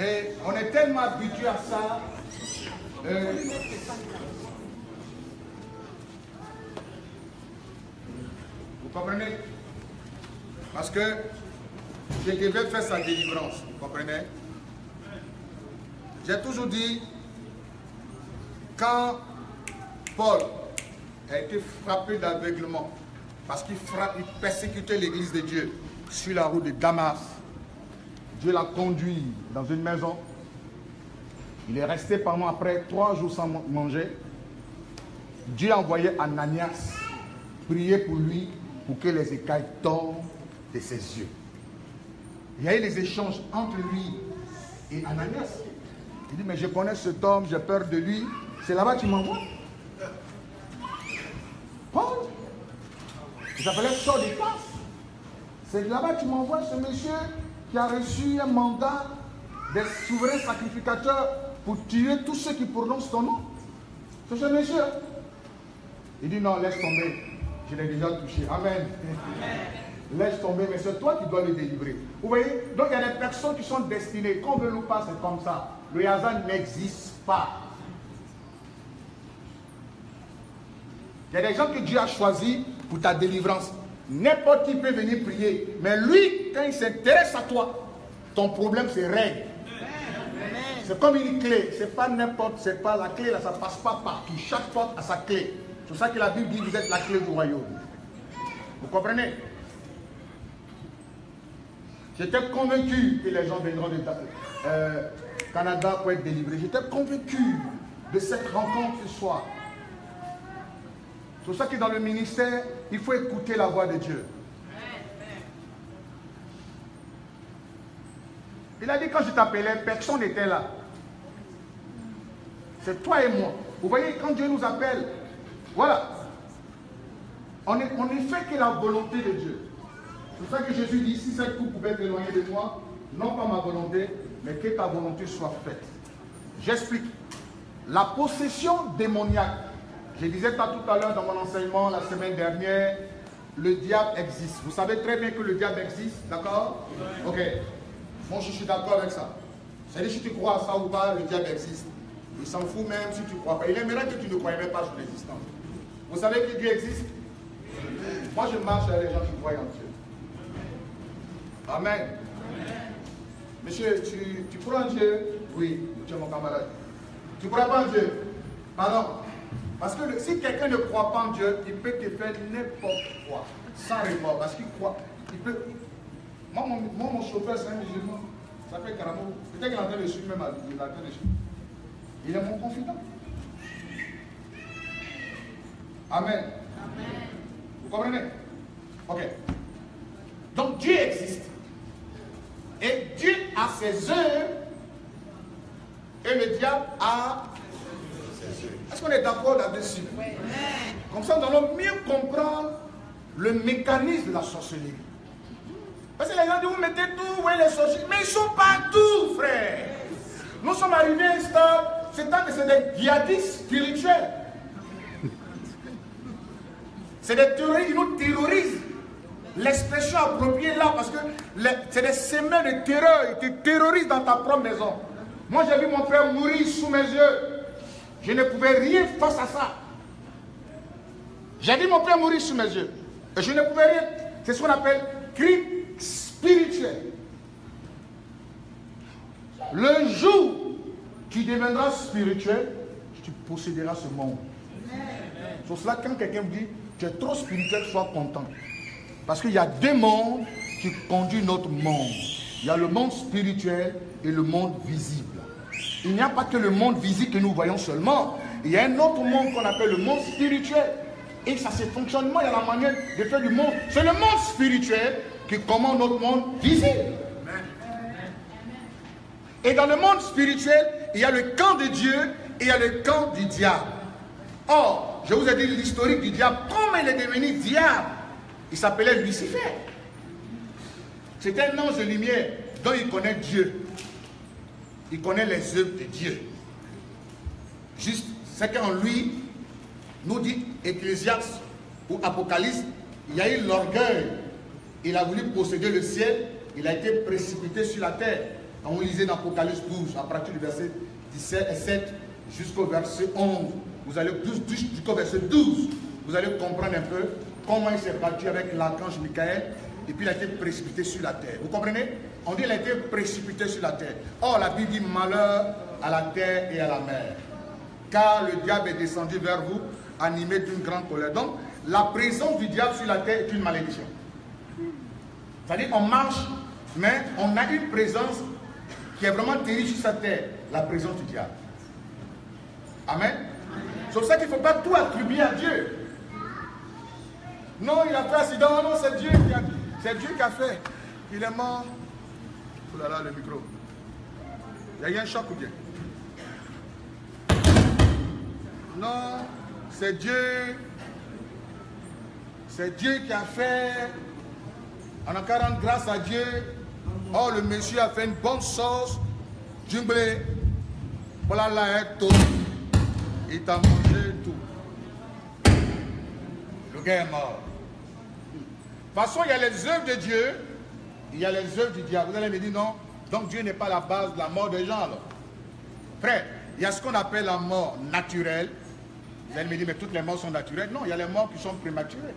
Et on est tellement habitué à ça. Vous comprenez? Parce que je devais faire sa délivrance, vous comprenez? J'ai toujours dit, quand Paul a été frappé d'aveuglement, parce qu'il persécutait l'église de Dieu sur la route de Damas, Dieu l'a conduit dans une maison. Il est resté pendant après 3 jours sans manger. Dieu a envoyé Ananias prier pour lui pour que les écailles tombent de ses yeux. Il y a eu des échanges entre lui et Ananias. Il dit, mais je connais cet homme, j'ai peur de lui. C'est là-bas que tu m'envoies. Paul, il s'appelait Saul de Tarse. C'est là-bas que tu m'envoies ce monsieur qui a reçu un mandat des souverains sacrificateurs pour tuer tous ceux qui prononcent ton nom. C'est ce monsieur. Il dit non, laisse tomber. Je l'ai déjà touché. Amen. Amen. Laisse tomber, mais c'est toi qui dois le délivrer. Vous voyez? Donc il y a des personnes qui sont destinées. Qu'on veut ou pas, c'est comme ça. Le hasard n'existe pas. Il y a des gens que Dieu a choisis pour ta délivrance. N'importe qui peut venir prier. Mais lui, quand il s'intéresse à toi, ton problème se règle. C'est comme une clé. C'est pas n'importe, c'est pas la clé, là, ça passe pas partout. Chaque porte a sa clé. C'est pour ça que la Bible dit vous êtes la clé du royaume. Vous comprenez? J'étais convaincu que les gens viendront du Canada pour être délivrés. J'étais convaincu de cette rencontre ce soir. C'est pour ça que dans le ministère, il faut écouter la voix de Dieu. Il a dit, quand je t'appelais, personne n'était là. C'est toi et moi. Vous voyez, quand Dieu nous appelle, voilà. On ne fait que la volonté de Dieu. C'est pour ça que Jésus dit, si cette coupe pouvait t'éloigner de moi, non pas ma volonté, mais que ta volonté soit faite. J'explique. La possession démoniaque. Je disais tout à l'heure dans mon enseignement, la semaine dernière, le diable existe. Vous savez très bien que le diable existe, d'accord? Ok. Moi, je suis d'accord avec ça. C'est-à-dire, si tu crois à ça ou pas, le diable existe. Il s'en fout même si tu ne crois pas. Il aimerait que tu ne croyais même pas sur l'existence. Vous savez que Dieu existe? Moi, je marche avec les gens qui croient en Dieu. Amen. Monsieur, tu crois en Dieu? Oui, tu es mon camarade. Tu ne crois pas en Dieu? Pardon? Parce que si quelqu'un ne croit pas en Dieu, il peut te faire n'importe quoi, sans remords, parce qu'il croit. Il peut... Moi, mon chauffeur, c'est un musulman, ça fait Caramo. Peut-être qu'il est en train de suivre, même à l'entrée de suivre. Il est mon confident. Amen. Amen. Vous comprenez? Ok. Donc Dieu existe. Et Dieu a ses œuvres, et le diable a... Est-ce qu'on est d'accord là-dessus? Oui. Comme ça, nous allons mieux comprendre le mécanisme de la sorcellerie. Parce que les gens disent, vous mettez tout, oui, les sorciers. Mais ils sont partout, frère. Nous sommes arrivés à un stade, c'est temps que c'est des djihadistes spirituels. C'est des terroristes, ils nous terrorisent. L'expression appropriée là, parce que c'est des semeurs de terreur. Ils te terrorisent dans ta propre maison. Moi, j'ai vu mon frère mourir sous mes yeux. Je ne pouvais rien face à ça. J'ai dit mon père mourir sous mes yeux. Et je ne pouvais rien. C'est ce qu'on appelle crime spirituel. Le jour où tu deviendras spirituel, tu posséderas ce monde. C'est cela quand quelqu'un me dit tu es trop spirituel, sois content. Parce qu'il y a deux mondes qui conduisent notre monde. Il y a le monde spirituel et le monde visible. Il n'y a pas que le monde visible que nous voyons seulement. Il y a un autre monde qu'on appelle le monde spirituel. Et ça, c'est fonctionnement, il y a la manière de faire du monde. C'est le monde spirituel qui commande notre monde visible. Et dans le monde spirituel, il y a le camp de Dieu et il y a le camp du diable. Or, je vous ai dit l'historique du diable. Comment il est devenu diable? Il s'appelait Lucifer. C'était un ange de lumière dont il connaît Dieu. Il connaît les œuvres de Dieu. Juste, c'est qu'en lui, nous dit Ecclésiaste ou Apocalypse, il y a eu l'orgueil. Il a voulu posséder le ciel, il a été précipité sur la terre. On lisait dans Apocalypse 12, à partir du verset 17 et 7 jusqu'au verset 11. Vous allez jusqu'au verset 12. Vous allez comprendre un peu comment il s'est battu avec l'archange Michael et puis il a été précipité sur la terre. Vous comprenez? On dit qu'il a été précipité sur la terre. Or, la Bible dit malheur à la terre et à la mer. Car le diable est descendu vers vous, animé d'une grande colère. Donc, la présence du diable sur la terre est une malédiction. C'est-à-dire qu'on marche, mais on a une présence qui est vraiment terrible sur sa terre, la présence du diable. Amen. C'est pour ça qu'il ne faut pas tout attribuer à Dieu. Non, il a fait accident, non, c'est Dieu qui a dit. C'est Dieu qui a fait. Il est mort. Oh là là, le micro. Il y a eu un choc ou bien? Non, c'est Dieu. C'est Dieu qui a fait. On a qu'à rendre grâce à Dieu. Oh, le monsieur a fait une bonne sauce. Du blé. Voilà, là, tout. Il t'a mangé tout. Le gars est mort. De toute façon, il y a les œuvres de Dieu, il y a les œuvres du diable. Vous allez me dire non, donc Dieu n'est pas la base de la mort des gens. Frère, il y a ce qu'on appelle la mort naturelle. Vous allez me dire, mais toutes les morts sont naturelles. Non, il y a les morts qui sont prématurées.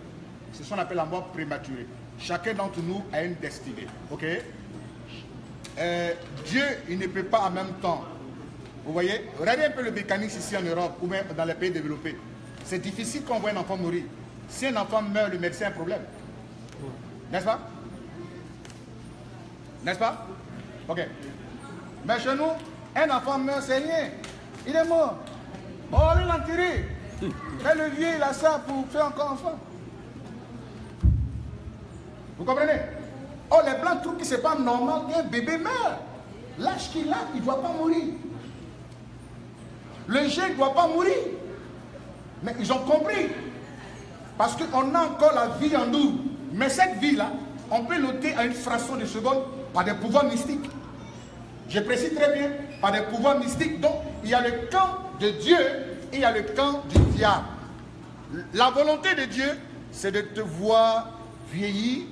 C'est ce qu'on appelle la mort prématurée. Chacun d'entre nous a une destinée. Ok? Dieu, il ne peut pas en même temps. Vous voyez? Regardez un peu le mécanisme ici en Europe ou même dans les pays développés. C'est difficile qu'on voit un enfant mourir. Si un enfant meurt, le médecin a un problème. N'est-ce pas? N'est-ce pas? Ok. Mais chez nous, un enfant meurt, c'est rien. Il est mort. On va l'enterrer. Et le vieux, il a ça pour faire encore enfant. Vous comprenez? Oh, les blancs trouvent que c'est pas normal qu'un bébé meurt. L'âge qu'il a, il ne doit pas mourir. Le jeune ne doit pas mourir. Mais ils ont compris. Parce qu'on a encore la vie en nous. Mais cette vie-là, on peut l'ôter à une fraction de seconde par des pouvoirs mystiques. Je précise très bien, par des pouvoirs mystiques. Donc, il y a le camp de Dieu et il y a le camp du diable. La volonté de Dieu, c'est de te voir vieillir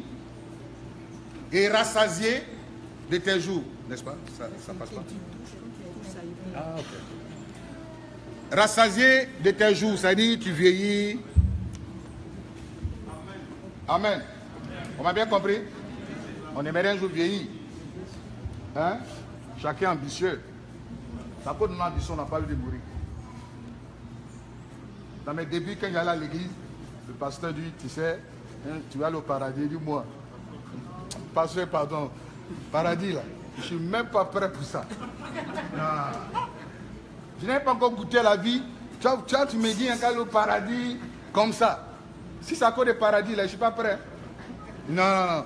et rassasier de tes jours. N'est-ce pas? Ça passe pas. Ah, ok. Rassasier de tes jours, ça dit tu vieillis. Amen. On m'a bien compris? On aimerait un jour vieillir. Hein? Chacun ambitieux. À cause de mon ambition, on n'a pas eu de mourir. Dans mes débuts, quand j'allais à l'église, le pasteur dit, tu sais, hein, tu vas aller au paradis, dis-moi. Pasteur, pardon. Paradis, là. Je ne suis même pas prêt pour ça. Ah. Je n'ai pas encore goûté à la vie. Tu me dis, on va aller au paradis, comme ça. Si c'est à cause du paradis, là, je ne suis pas prêt. Non, non, non.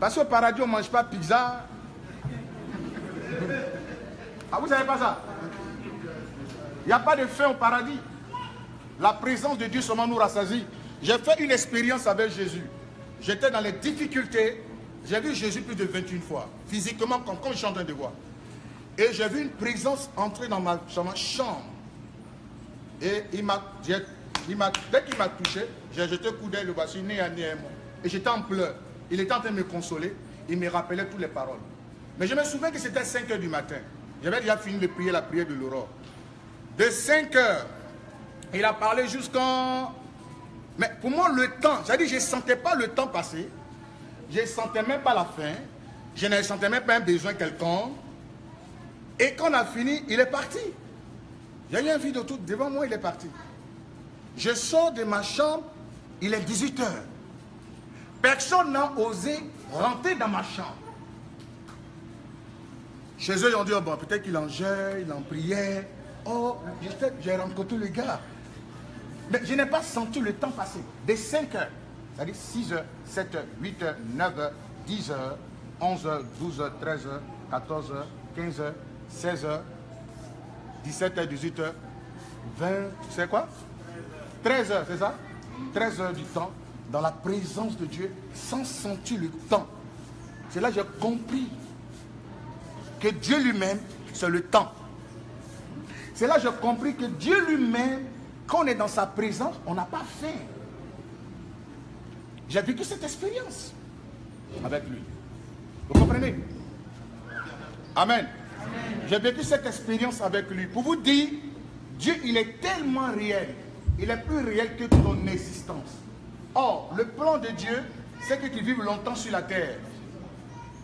Parce qu'au paradis, on ne mange pas pizza. Ah, vous ne savez pas ça? Il n'y a pas de faim au paradis. La présence de Dieu seulement nous rassasie. J'ai fait une expérience avec Jésus. J'étais dans les difficultés. J'ai vu Jésus plus de 21 fois. Physiquement, comme je suis en train de voir. Et j'ai vu une présence entrer dans ma chambre. Et dès qu'il m'a touché, j'ai jeté un coup d'œil, le voici, né à né à moi. Et j'étais en pleurs. Il était en train de me consoler. Il me rappelait toutes les paroles. Mais je me souviens que c'était 5 h du matin. J'avais déjà fini de prier la prière de l'aurore. De 5 h, il a parlé jusqu'en... Mais pour moi, le temps, c'est-à-dire je ne sentais pas le temps passer. Je ne sentais même pas la faim. Je ne sentais même pas un besoin quelconque. Et quand on a fini, il est parti. J'ai eu un vide autour devant moi, il est parti. Je sors de ma chambre, il est 18 h. Personne n'a osé rentrer dans ma chambre. Chez eux, ils ont dit, oh bon, peut-être qu'il en jeûnait, il en priait. Oh, j'ai rencontré le gars. Mais je n'ai pas senti le temps passer. Dès 5 h, c'est-à-dire 6 h, 7 h, 8 h, 9 h, 10 h, 11 h, 12 h, 13 h, 14 h, 15 h, 16 h, 17 h, 18 h, 20 h, tu sais quoi? 13 h, c'est ça? 13 h du temps, dans la présence de Dieu, sans sentir le temps. C'est là que j'ai compris que Dieu lui-même, c'est le temps. C'est là que j'ai compris que Dieu lui-même, quand on est dans sa présence, on n'a pas faim. J'ai vécu cette expérience avec lui. Vous comprenez? Amen. Amen. J'ai vécu cette expérience avec lui. Pour vous dire, Dieu, il est tellement réel. Il est plus réel que ton existence. Or, le plan de Dieu, c'est que tu vives longtemps sur la terre.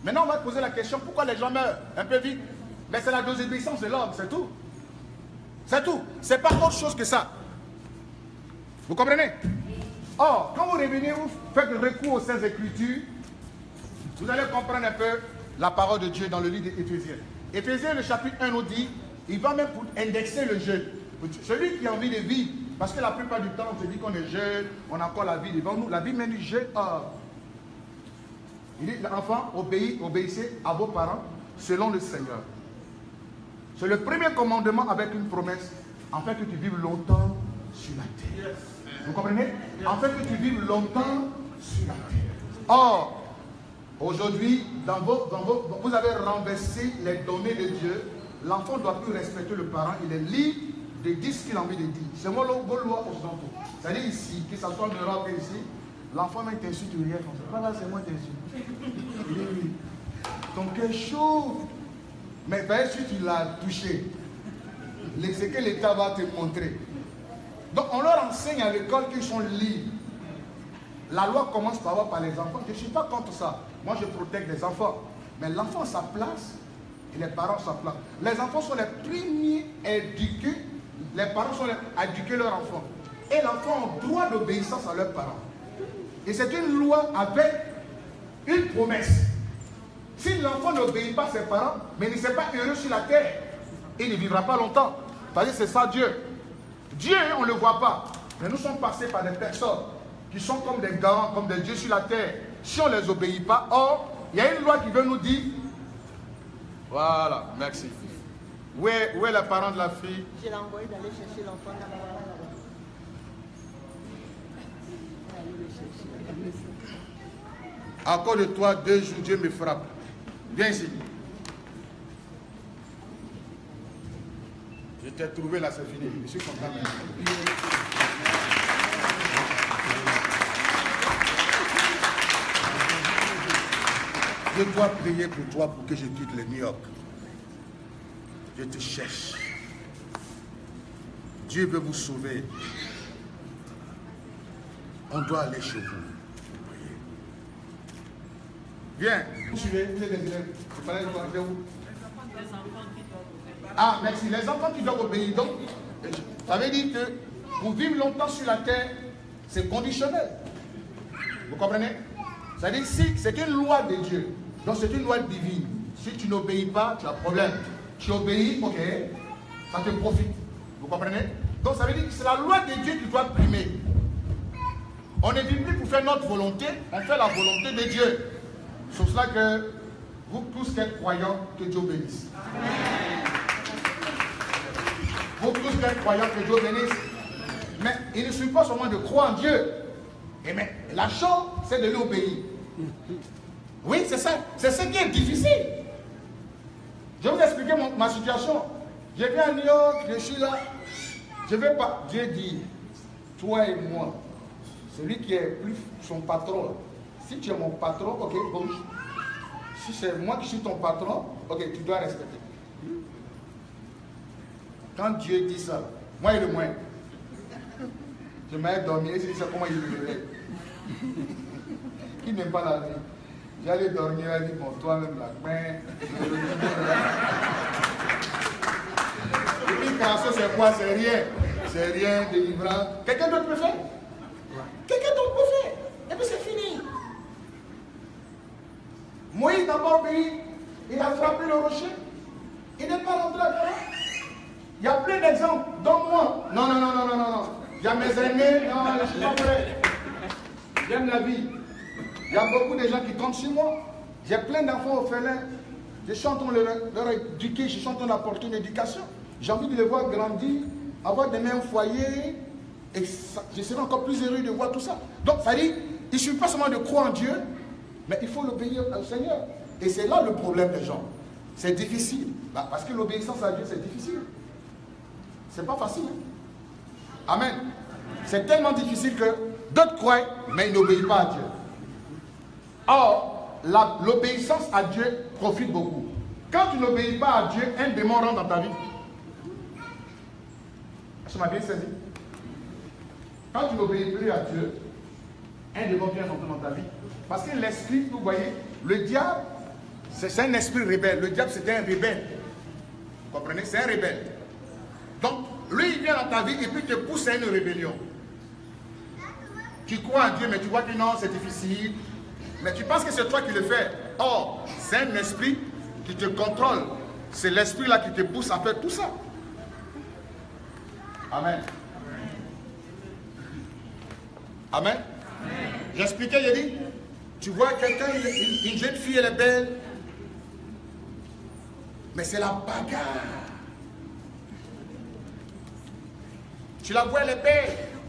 Maintenant, on va te poser la question, pourquoi les gens meurent un peu vite? Mais c'est la désobéissance de l'homme, c'est tout. C'est tout. C'est pas autre chose que ça. Vous comprenez? Or, quand vous revenez, vous faites recours aux saintes écritures, vous allez comprendre un peu la parole de Dieu dans le livre d'Éphésiens. Éphésiens, le chapitre 1 nous dit, il va même pour indexer le jeûne. Celui qui a envie de vivre, parce que la plupart du temps, on se dit qu'on est jeune, on a encore la vie devant nous. La vie mène du jeûne. Il dit, l'enfant, obéissez à vos parents selon le Seigneur. C'est le premier commandement avec une promesse, en fait que tu vives longtemps sur la terre. Vous comprenez? En fait que tu vives longtemps sur la terre. Or, aujourd'hui, vous avez renversé les données de Dieu. L'enfant ne doit plus respecter le parent. Il est libre de dire ce qu'il a envie de dire. C'est moi vos lois occidentaux. C'est-à-dire ici, que ce soit en Europe et ici, l'enfant même t'insulte ou rien. Voilà, c'est moi t'insulte. Il est lui. Ton cœur chaud. Mais bien sûr, tu l'as touché. Ce que l'État va te montrer. Donc, on leur enseigne à l'école qu'ils sont libres. La loi commence par les enfants. Je ne suis pas contre ça. Moi, je protège les enfants. Mais l'enfant a sa place et les parents ont sa place. Les enfants sont les premiers éduqués. Les parents sont les éduqués leurs enfants. Et l'enfant a droit d'obéissance à leurs parents. Et c'est une loi avec une promesse. Si l'enfant n'obéit pas à ses parents, mais il ne sera pas heureux sur la terre, il ne vivra pas longtemps. Parce que c'est ça Dieu. Dieu, on ne le voit pas. Mais nous sommes passés par des personnes qui sont comme des garants, comme des dieux sur la terre. Si on ne les obéit pas, or, il y a une loi qui veut nous dire. Voilà, merci. Où est le parent de la fille? Je l'ai envoyé d'aller chercher l'enfant. À cause de toi, 2 jours, Dieu me frappe. Viens ici. Je t'ai trouvé là, c'est fini. Je suis content. Je dois prier pour toi pour que je quitte le New York. Je te cherche. Dieu veut vous sauver. On doit aller chez vous. Viens. Vous suivez, vous êtes des élèves. Vous allez vous où? Les enfants qui doivent obéir. Ah, merci. Les enfants qui doivent obéir. Donc, ça veut dire que pour vivre longtemps sur la terre, c'est conditionnel. Vous comprenez? C'est-à-dire si c'est une loi de Dieu. Donc, c'est une loi divine. Si tu n'obéis pas, tu as problème. Tu obéis, ok, ça te profite. Vous comprenez? Donc, ça veut dire que c'est la loi de Dieu qui doit primer. On ne vit plus pour faire notre volonté, on fait la volonté de Dieu. C'est pour cela que vous tous qui êtes croyants, que Dieu bénisse. Amen. Vous tous qui êtes croyants, que Dieu bénisse. Mais il ne suffit pas seulement de croire en Dieu. Et mais la chose, c'est de l'obéir. Oui, c'est ça. C'est ce qui est difficile. Je vais vous expliquer ma situation. Je viens à New York, je suis là. Je ne vais pas. Dieu dit, toi et moi, celui qui est plus son patron là. Si tu es mon patron, ok, bon. Si c'est moi qui suis ton patron, ok, tu dois respecter. Quand Dieu dit ça, moi et le moins, je m'avais dormi, et c'est ça comment il me lève. Qui n'aime pas la vie. J'allais dormir, elle dit, bon, toi-même la main. Et puis, quand ça, c'est quoi? C'est rien. C'est rien, délivrant. Quelqu'un d'autre peut faire? Quelqu'un d'autre peut faire? Et puis, c'est fini. Moïse n'a pas obéi, il a frappé le rocher, il n'est pas rentré à terre. Il y a plein d'exemples, donc moi, non. Il y a mes aînés, non, je ne suis pas prêt. J'aime la vie. Il y a beaucoup de gens qui comptent sur moi. J'ai plein d'enfants orphelins. Je suis en train de leur éduquer, je suis en train d'apporter une éducation. J'ai envie de les voir grandir, avoir des mêmes foyers, et ça, je serai encore plus heureux de voir tout ça. Donc ça dit, il ne suffit pas seulement de croire en Dieu, mais il faut l'obéir au Seigneur. Et c'est là le problème des gens. C'est difficile. Bah, parce que l'obéissance à Dieu, c'est difficile. C'est pas facile. Amen. C'est tellement difficile que d'autres croient, mais ils n'obéissent pas à Dieu. Or, l'obéissance à Dieu profite beaucoup. Quand tu n'obéis pas à Dieu, un démon rentre dans ta vie. Est-ce que tu m'as bien saisi? Quand tu n'obéis plus à Dieu, un démon vient rentrer dans ta vie. Parce que l'esprit, vous voyez, le diable, c'est un esprit rebelle. Le diable, c'était un rebelle. Vous comprenez? C'est un rebelle. Donc, lui, il vient dans ta vie et puis te pousse à une rébellion. Tu crois en Dieu, mais tu vois que non, c'est difficile. Mais tu penses que c'est toi qui le fais. Or, c'est un esprit qui te contrôle. C'est l'esprit-là qui te pousse à faire tout ça. Amen. Amen. J'expliquais, j'ai dit, tu vois quelqu'un, une jeune fille, elle est belle. Mais c'est la bagarre. Tu la vois, elle est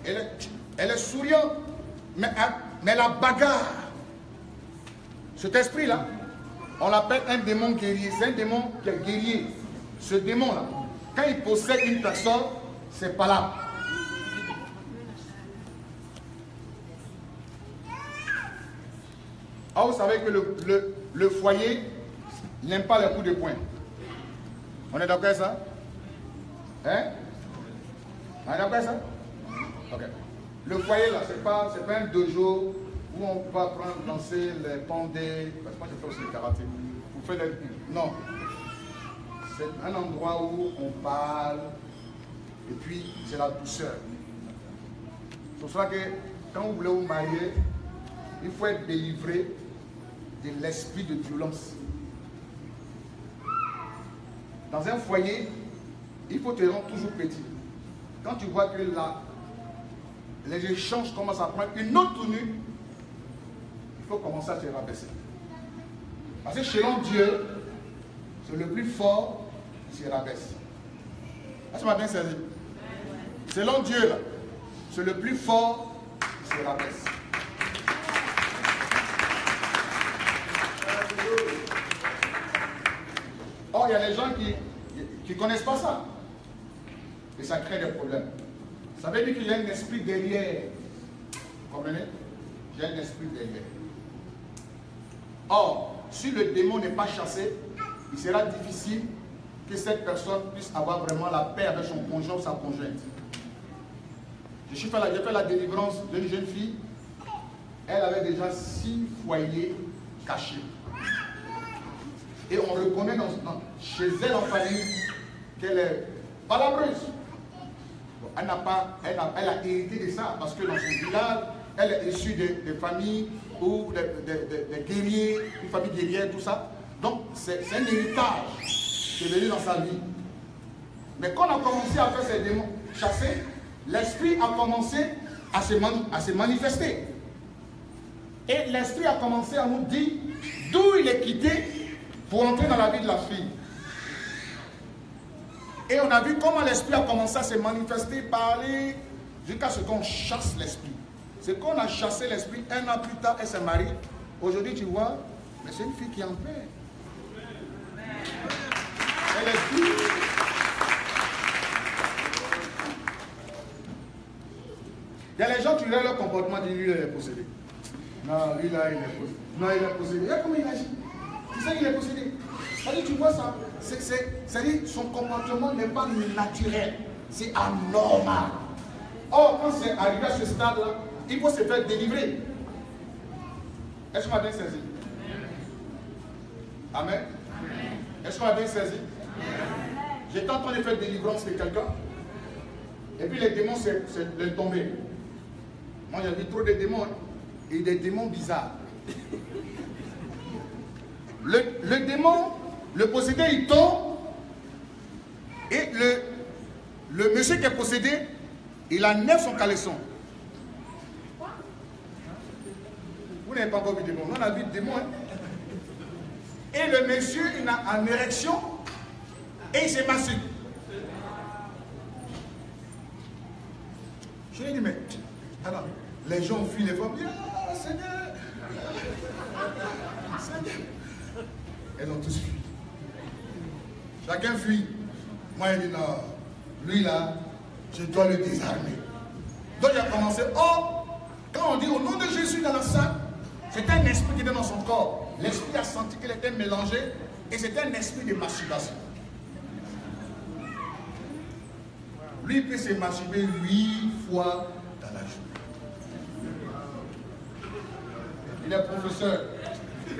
belle. Elle est souriante. Mais la bagarre. Cet esprit-là, on l'appelle un démon guerrier. C'est un démon qui est guerrier. Ce démon-là, quand il possède une personne, c'est pas là. Ah, vous savez que le foyer n'aime pas les coups de poing. On est d'accord avec ça? Hein? On est d'accord avec ça? Ok. Le foyer, là, c'est pas un dojo où on va prendre, danser, les pendés. Parce que moi, j'ai fait aussi le karaté. Vous faites les... Non. C'est un endroit où on parle et puis c'est la douceur. C'est pour cela que quand vous voulez vous marier, il faut être délivré de l'esprit de violence. Dans un foyer, il faut te rendre toujours petit. Quand tu vois que là, les échanges commencent à prendre une autre tenue, il faut commencer à te rabaisser. Parce que selon Dieu, c'est le plus fort qui se rabaisse. Est-ce que tu m'as bien saisi? Selon Dieu, c'est le plus fort qui se rabaisse. Or, il y a des gens qui ne connaissent pas ça. Et ça crée des problèmes. Ça veut dire qu'il y a un esprit derrière. Vous comprenez? Il y a un esprit derrière. Or, si le démon n'est pas chassé, il sera difficile que cette personne puisse avoir vraiment la paix avec son conjoint ou sa conjointe. J'ai fait la délivrance d'une jeune fille. Elle avait déjà 6 foyers cachés. Et on reconnaît chez elle en famille qu'elle est palabreuse. Elle a hérité de ça parce que dans son village, elle est issue de familles ou de guerriers, une famille guerrière, tout ça. Donc c'est un héritage qui est venu dans sa vie. Mais quand on a commencé à faire ces démons chasser, l'esprit a commencé à se manifester. Et l'esprit a commencé à nous dire d'où il est quitté pour entrer dans la vie de la fille. Et on a vu comment l'esprit a commencé à se manifester, parler, jusqu'à ce qu'on chasse l'esprit. C'est qu'on a chassé l'esprit, 1 an plus tard, elle se marie. Aujourd'hui, tu vois, mais c'est une fille qui est en paix. Et l'esprit... Il y a les gens qui regardent leur comportement, disent, lui, il est possédé. Non, lui, là, il est possédé. Non, il est possédé. Regarde comment il agit. C'est ça qu'il est possédé. C'est-à-dire, tu vois ça, c'est-à-dire son comportement n'est pas naturel, c'est anormal. Or, quand c'est arrivé à ce stade-là, il faut se faire délivrer. Est-ce qu'on a bien saisi? Amen. Est-ce qu'on a bien saisi? J'étais en train de faire délivrance de quelqu'un, et puis les démons sont tombés. Moi, j'ai vu trop de démons, et des démons bizarres. Le démon, le possédé, il tombe et le monsieur qui est possédé, il enlève son caleçon. Vous n'avez pas encore vu le démon, on a vu le démon. Hein? Et le monsieur, il a en érection et il s'est massé. Je lui ai dit, mais alors, les gens fuient les femmes, ah, Seigneur, Seigneur. Elles ont tous fui. Chacun fuit. Moi, il dit non. Lui, là, je dois le désarmer. Donc, il a commencé. Or, quand on dit au nom de Jésus dans la salle, c'était un esprit qui était dans son corps. L'esprit a senti qu'il était mélangé Et c'était un esprit de masturbation. Lui peut se masturber 8 fois dans la journée. Il est professeur. Il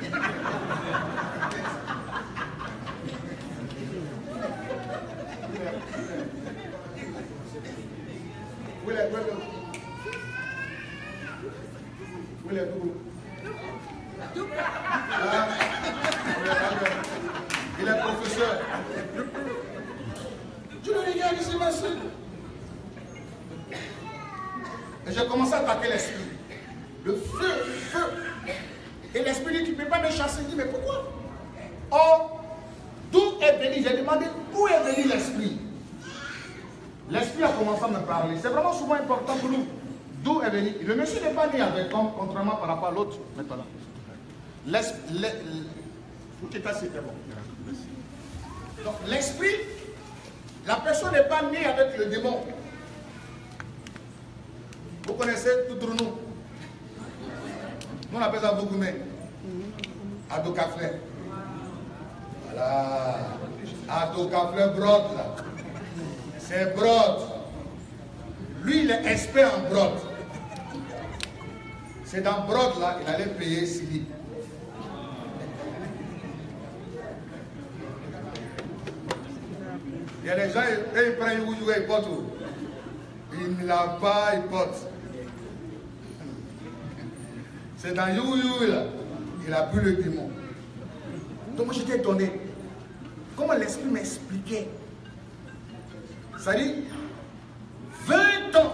est professeur. Tu le regardes, c'est ma soeur. Et j'ai commencé à attaquer l'esprit. Le feu, le feu. Et l'esprit dit, tu ne peux pas me chasser. Il dit, mais pourquoi? Or, d'où est venu? J'ai demandé, où est venu l'esprit? L'esprit a commencé à me parler. C'est vraiment souvent important pour nous. D'où est venu? Le monsieur n'est pas né avec, contrairement par rapport à l'autre. Maintenant. Donc l'esprit, la personne n'est pas née avec le démon. Vous connaissez tout le monde. Nous on appelle ça Bougoumé. Adokafleur. Voilà. Adokafleur brode là. C'est brode. Lui il est expert en brode. C'est dans brode là, il allait payer Sylvie. Il y a des gens, ils prennent une bouche, ils portent. Ils ne l'ont pas, ils portent. C'est dans Youyou, là. Il a bu le démon. Donc moi, j'étais étonné. Comment l'esprit m'expliquait? Ça dit, 20 ans,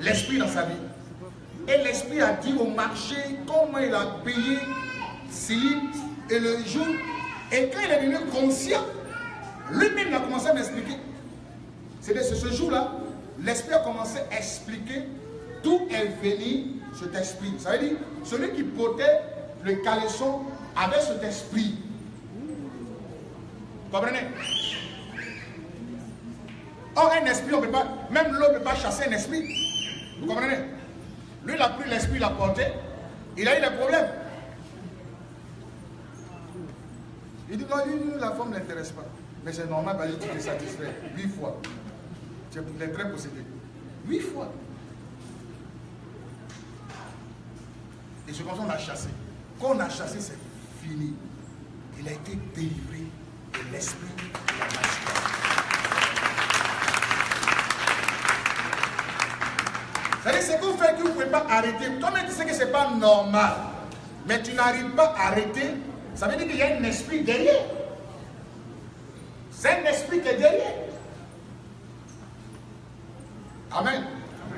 l'esprit dans sa vie. Et l'esprit a dit au marché comment il a payé Céline et le jour. Et quand il est devenu conscient, lui-même a commencé à m'expliquer. C'est ce jour-là, l'esprit a commencé à expliquer d'où est venu cet esprit. Ça veut dire, celui qui portait le caleçon avait cet esprit. Vous comprenez? Or, un esprit, on peut pas, même l'homme ne peut pas chasser un esprit. Vous comprenez? Lui, il a pris l'esprit, il l'a porté, il a eu des problèmes. Il dit, non, lui, la femme ne l'intéresse pas. Mais c'est normal, parce que tu t'es satisfait. 8 fois. Tu es très possédé. 8 fois. Et ce qu'on a chassé. Quand on a chassé, c'est fini. Il a été délivré de l'esprit de la magie. C'est-à-dire, c'est qu'on fait que vous ne pouvez pas arrêter. Toi-même, tu sais que ce n'est pas normal. Mais tu n'arrives pas à arrêter. Ça veut dire qu'il y a un esprit derrière. C'est un esprit qui est derrière. Amen.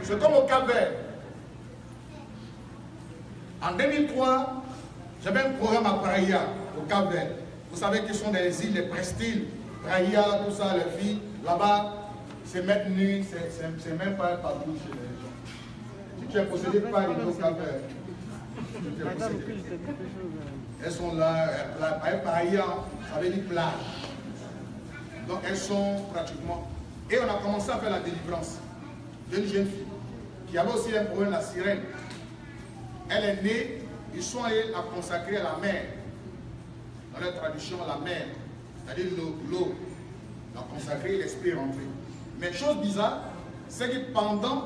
C'est comme au Cap-Vert. En 2003, j'avais un programme à Praia, au Cap-Vert. Vous savez qu'ils sont des îles, les prestiles. Praia, tout ça, les filles. Là-bas, c'est même nu, c'est même pas partout chez les gens. Si tu es possédé par les au Cap-Vert, tu t'es possédé. Elles sont là, Praia, ça veut dire plage. Donc elles sont pratiquement... Et on a commencé à faire la délivrance d'une jeune fille qui avait aussi un problème, la sirène. Elle est née, ils sont allés la consacrer à la mer. Dans leur tradition, la mer, c'est-à-dire l'eau, la consacrer, l'esprit est rentré. Mais chose bizarre, c'est que pendant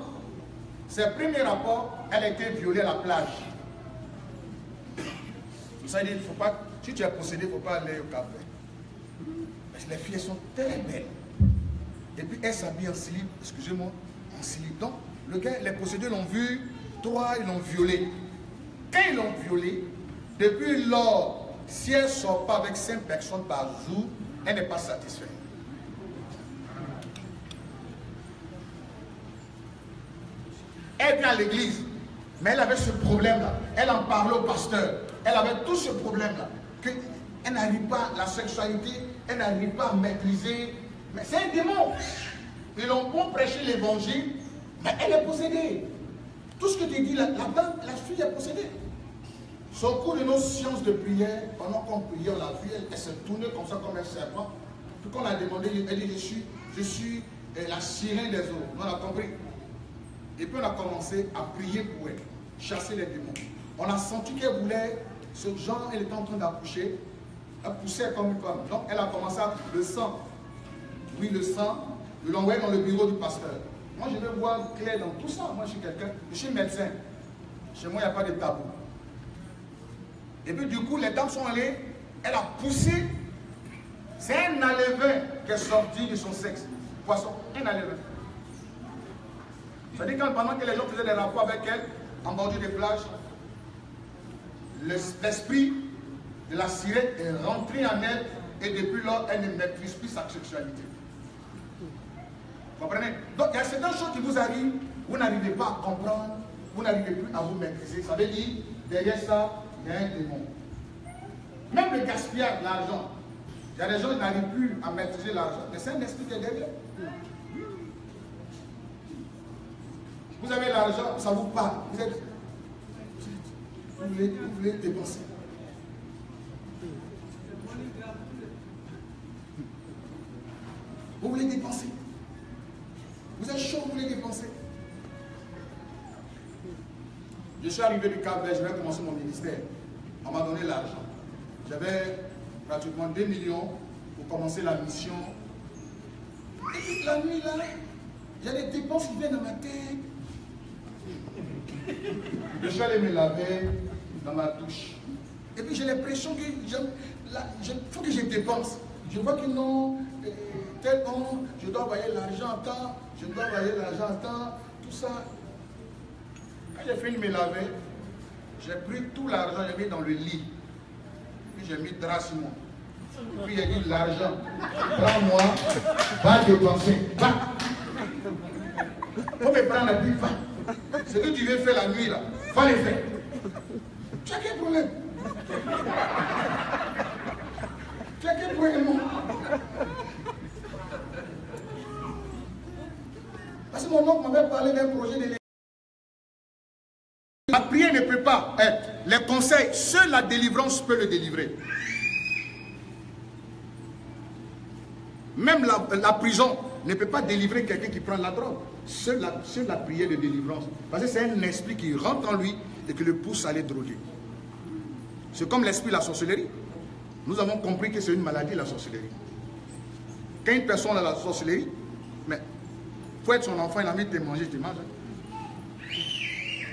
ses premiers rapports, elle était violée à la plage. Tout ça, il dit, faut pas, si tu as possédé, il ne faut pas aller au café. Les filles sont très belles. Et puis elles s'habillent en slip, excusez-moi, en slip. Donc, le gars, les possédés l'ont vu, 3, ils l'ont violé. Quand ils l'ont violé, depuis lors, si elle ne sort pas avec 5 personnes par jour, elle n'est pas satisfaite. Elle vient à l'église, mais elle avait ce problème-là. Elle en parlait au pasteur. Elle avait tout ce problème-là. Elle n'arrive pas à la sexualité, elle n'arrive pas à maîtriser. Mais c'est un démon. Ils l'ont bon prêché l'évangile, mais elle est possédée. Tout ce que tu dis là-dedans, la fille est possédée. Son cours de nos sciences de prière, pendant qu'on priait, on l'a vu, elle s'est tournée comme ça, comme un serpent. Puis qu'on a demandé, elle dit, je suis la sirène des eaux. On a compris. Et puis on a commencé à prier pour elle, chasser les démons. On a senti qu'elle voulait, ce genre, elle était en train d'accoucher. Elle poussait comme une pomme. Donc elle a commencé à le sang. Oui, le sang. Ils l'envoyaient dans le bureau du pasteur. Moi, je veux voir clair dans tout ça. Moi, je suis quelqu'un. Je suis médecin. Chez moi, il n'y a pas de tabou. Et puis, du coup, les dames sont allées. Elle a poussé. C'est un enlevé qui est sorti de son sexe. Poisson. Un enlevé. C'est-à-dire que pendant que les gens faisaient des rapports avec elle, en bordure des plages, l'esprit de la sirène est rentré en elle et depuis lors, elle ne maîtrise plus sa sexualité. Vous comprenez? Donc, il y a certaines choses qui vous arrivent, vous n'arrivez pas à comprendre, vous n'arrivez plus à vous maîtriser. Ça veut dire, derrière ça, il y a un démon. Même le gaspillage, l'argent. Il y a des gens qui n'arrivent plus à maîtriser l'argent. Mais c'est un esprit qui est derrière. Vous avez l'argent, ça vous parle. Vous voulez dépenser. Vous voulez dépenser. Vous êtes chaud, vous voulez dépenser. Je suis arrivé du Cap-Vert, je vais commencer mon ministère. On m'a donné l'argent. J'avais pratiquement 2 millions pour commencer la mission. Et toute la nuit là, il y a des dépenses qui viennent dans ma tête. Je suis allé me laver dans ma douche. Et puis j'ai l'impression que il faut que je dépense. Je vois que non, tel homme, je dois envoyer l'argent en temps, je dois envoyer l'argent en temps, tout ça. Quand j'ai fini de me laver, j'ai pris tout l'argent, j'ai mis dans le lit. Puis j'ai mis drap sur moi. Et puis j'ai dit l'argent, prends-moi, va dépenser, va. Faut me prendre la pluie, va. Ce que tu veux faire la nuit là, va le faire. Tu as quel problème? Tu as quel problème? Parce que mon oncle m'avait parlé d'un projet de l'église. La prière ne peut pas être. Les conseils, seule la délivrance peut le délivrer. Même la prison ne peut pas délivrer quelqu'un qui prend la drogue. Seule la prière de délivrance. Parce que c'est un esprit qui rentre en lui et qui le pousse à aller droguer. C'est comme l'esprit de la sorcellerie. Nous avons compris que c'est une maladie, la sorcellerie. Quand une personne a la sorcellerie, mais il faut être son enfant, il a mis de manger, je te mange.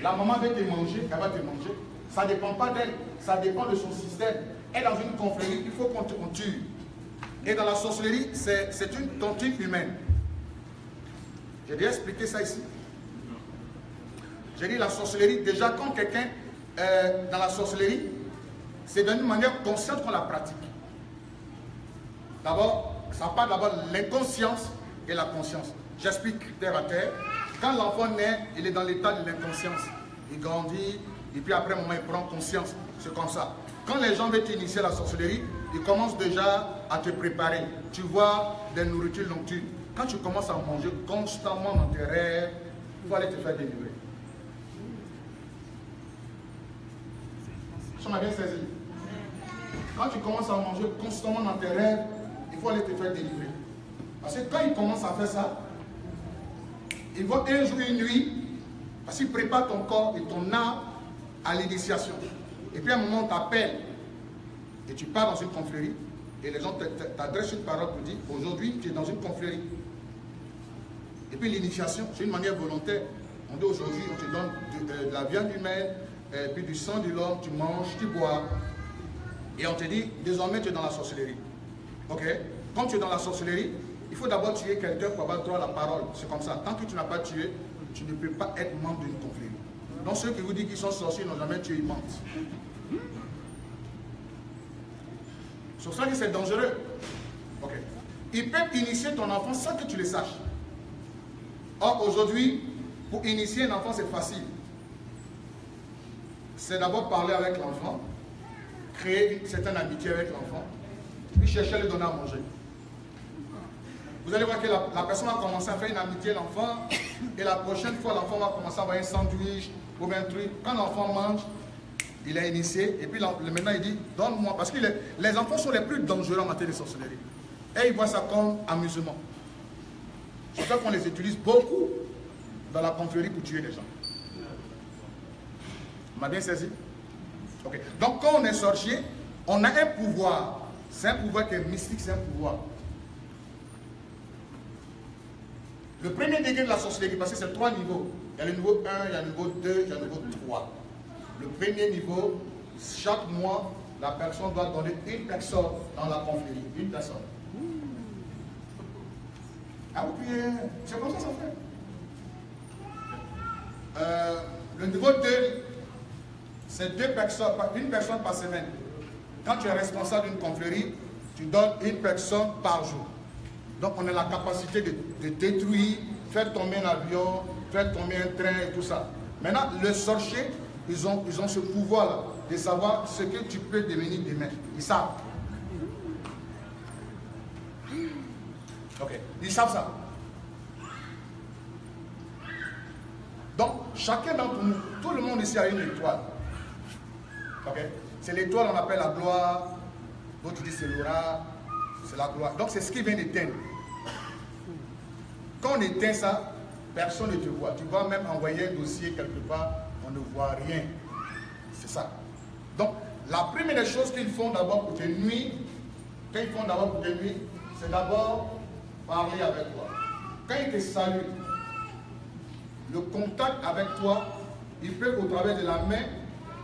La maman veut te manger, elle va te manger. Ça ne dépend pas d'elle, ça dépend de son système. Elle est dans une confrérie, il faut qu'on tue. Et dans la sorcellerie, c'est une tontine humaine. J'ai déjà expliqué ça ici. J'ai dit la sorcellerie, déjà quand quelqu'un dans la sorcellerie, c'est d'une manière consciente qu'on la pratique. D'abord, ça part d'abord l'inconscience et la conscience. J'explique terre à terre. Quand l'enfant naît, il est dans l'état de l'inconscience. Il grandit, et puis après un moment, il prend conscience. C'est comme ça. Quand les gens veulent t'initier à la sorcellerie, ils commencent déjà à te préparer. Tu vois des nourritures nocturnes. Quand tu commences à manger constamment dans tes rêves, il faut aller te faire délivrer. Ça m'a bien saisi. Quand tu commences à manger constamment dans tes rêves, il faut aller te faire délivrer. Parce que quand ils commencent à faire ça, ils vont un jour, une nuit, parce qu'ils préparent ton corps et ton âme à l'initiation. Et puis à un moment, on t'appelle et tu pars dans une confrérie et les gens t'adressent une parole pour dire aujourd'hui, tu es dans une confrérie. Et puis l'initiation, c'est une manière volontaire. On dit aujourd'hui, on te donne de la viande humaine, et puis du sang de l'homme, tu manges, tu bois. Et on te dit, désormais, tu es dans la sorcellerie. Ok? Quand tu es dans la sorcellerie, il faut d'abord tuer quelqu'un pour avoir droit à la parole. C'est comme ça. Tant que tu n'as pas tué, tu ne peux pas être membre d'une confrérie. Donc ceux qui vous disent qu'ils sont sorciers n'ont jamais tué, ils mentent. C'est pour ça que c'est dangereux. Ok. Ils peuvent initier ton enfant sans que tu le saches. Or, aujourd'hui, pour initier un enfant, c'est facile. C'est d'abord parler avec l'enfant, créer une certaine amitié avec l'enfant, puis chercher à lui donner à manger. Vous allez voir que la personne va commencer à faire une amitié à l'enfant, et la prochaine fois, l'enfant va commencer à envoyer un sandwich ou un truc. Quand l'enfant mange, il est initié, et puis maintenant il dit donne-moi. Parce que les enfants sont les plus dangereux en matière de sorcellerie. Et ils voient ça comme amusement. C'est pour ça qu'on les utilise beaucoup dans la confrérie pour tuer les gens. On m'a bien saisi? Ok. Donc quand on est sorcier, on a un pouvoir. C'est un pouvoir qui est mystique, c'est un pouvoir. Le premier degré de la sorcellerie, parce que c'est 3 niveaux. Il y a le niveau 1, il y a le niveau 2, il y a le niveau 3. Le premier niveau, chaque mois, la personne doit donner une personne dans la confrérie. Une personne. Ah oui, c'est comme ça fait. Le niveau 2, c'est 2 personnes, une personne par semaine. Quand tu es responsable d'une confrérie, tu donnes une personne par jour. Donc on a la capacité de détruire, faire tomber un avion, faire tomber un train et tout ça. Maintenant, le sorcier, ils ont ce pouvoir-là de savoir ce que tu peux devenir demain. Ils savent. Ok, ils savent ça. Donc, chacun d'entre nous, tout le monde ici a une étoile. Ok, c'est l'étoile, on appelle la gloire, d'autres disent c'est l'aura, c'est la gloire. Donc, c'est ce qui vient d'éteindre. Quand on éteint ça, personne ne te voit. Tu vas même envoyer un dossier quelque part, on ne voit rien. C'est ça. Donc, la première des choses qu'ils font d'abord pour te nuire, c'est d'abord parler avec toi. Quand ils te saluent, le contact avec toi, ils peuvent au travers de la main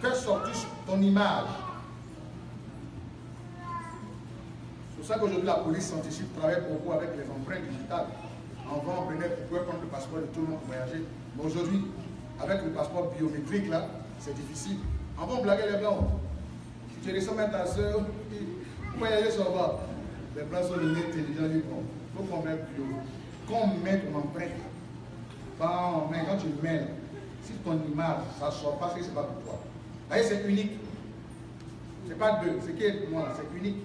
faire sortir ton image. C'est pour ça qu'aujourd'hui la police scientifique travaille beaucoup avec les empreintes digitales. Avant, on prenait pour prendre le passeport de tout le monde pour voyager. Mais aujourd'hui, avec le passeport biométrique, là, c'est difficile. Avant, on blaguait les blancs. Si tu ressembles à ta soeur, pourquoi y aller sur bas? Les blancs sont intelligents, ils font. Il faut qu'on mette bio. Quand on met ton empreinte, quand tu mets, si ton image, ça ne sort pas, c'est pas pour toi. D'ailleurs, c'est unique. C'est pas deux. Ce qui est pour moi, c'est unique.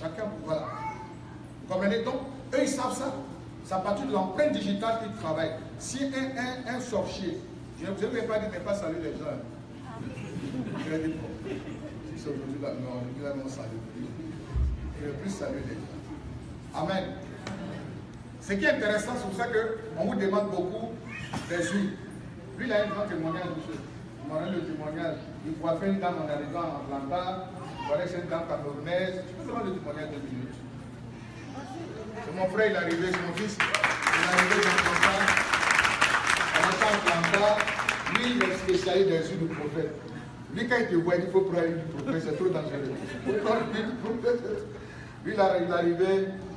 Chacun, voilà. Vous comprenez? Donc, eux, ils savent ça. C'est à partir de l'empreinte digitale qu'ils travaillent. Si un sorcier, je ne vais pas dire, mais pas saluer les gens. Je vais dire, si c'est aujourd'hui, là, non, salut. Je ne vais plus saluer les gens. Amen. Ce qui est intéressant, c'est pour ça qu'on vous demande beaucoup des huiles. Lui, il a un grand témoignage, monsieur. Il m'a donné le témoignage. Il coiffait une dame en arrivant à Atlanta. Il voyait que c'est une dame camerounaise. Je peux demander le témoignage de 2 minutes. C'est mon frère, il est arrivé, c'est mon fils. Il est arrivé dans Atlanta. On a fait Atlanta. Lui, il est spécialiste des huiles du prophète. Lui, quand il te voit, il faut prendre l'huile du prophète. C'est trop dangereux. Il faut prendre l'huile du prophète. Lui, il est arrivé.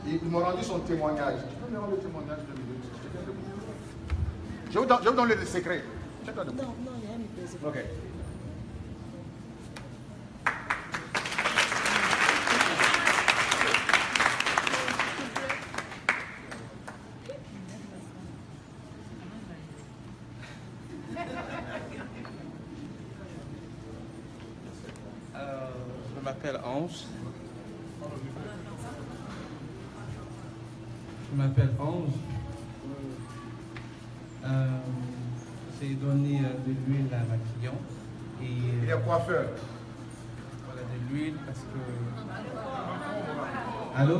Il m'a rendu son témoignage. Je vais vous donner le témoignage de 2 minutes. Je vous donne le secret. Non, il y a une deuxième. Ok. Je m'appelle Ange. J'ai donné de l'huile à maquillon. Et le coiffeur. Voilà, de l'huile parce que... Allô?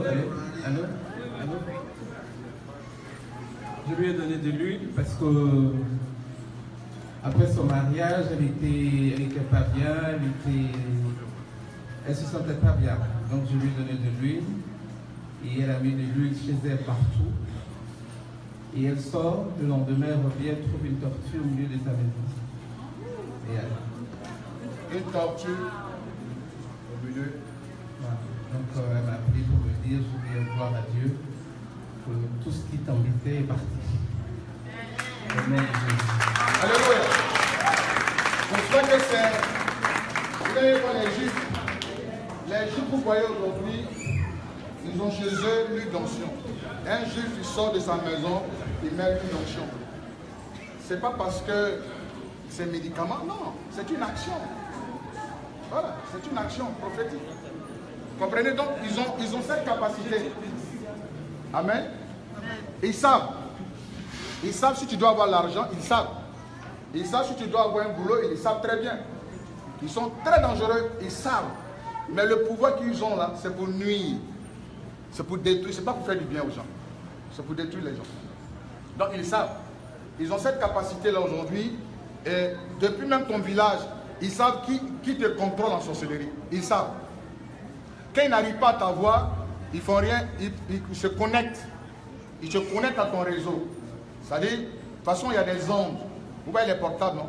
Je lui ai donné de l'huile parce que... Après son mariage, elle était pas bien, elle se sentait pas bien. Donc je lui ai donné de l'huile. Et elle a mis de l'huile chez elle partout. Et elle sort, le lendemain, elle revient, elle trouve une tortue au milieu de sa maison. Et elle... Une tortue au milieu. Voilà. Donc elle m'a appelé pour me dire, je voulais voir à Dieu, que tout ce qui t'embêtait est parti. Amen. Alléluia. On soit que c'est... Vous voyez quoi les Juifs? Les Juifs, vous voyez aujourd'hui, ils ont chez eux l'huile d'onction. Un juif qui sort de sa maison, il met une onction. C'est pas parce que c'est médicament, non, c'est une action. Voilà, c'est une action prophétique. Comprenez donc, ils ont cette capacité. Amen. Ils savent. Ils savent si tu dois avoir l'argent, ils savent. Ils savent si tu dois avoir un boulot, ils savent très bien. Ils sont très dangereux, ils savent. Mais le pouvoir qu'ils ont là, c'est pour nuire. C'est pour détruire, c'est pas pour faire du bien aux gens. C'est pour détruire les gens. Donc ils savent. Ils ont cette capacité là aujourd'hui. Et depuis même ton village, ils savent qui te contrôle en sorcellerie. Ils savent. Quand ils n'arrivent pas à t'avoir, ils ne font rien, ils se connectent. Ils se connectent à ton réseau. C'est-à-dire, de toute façon, il y a des ondes. Vous voyez les portables, non?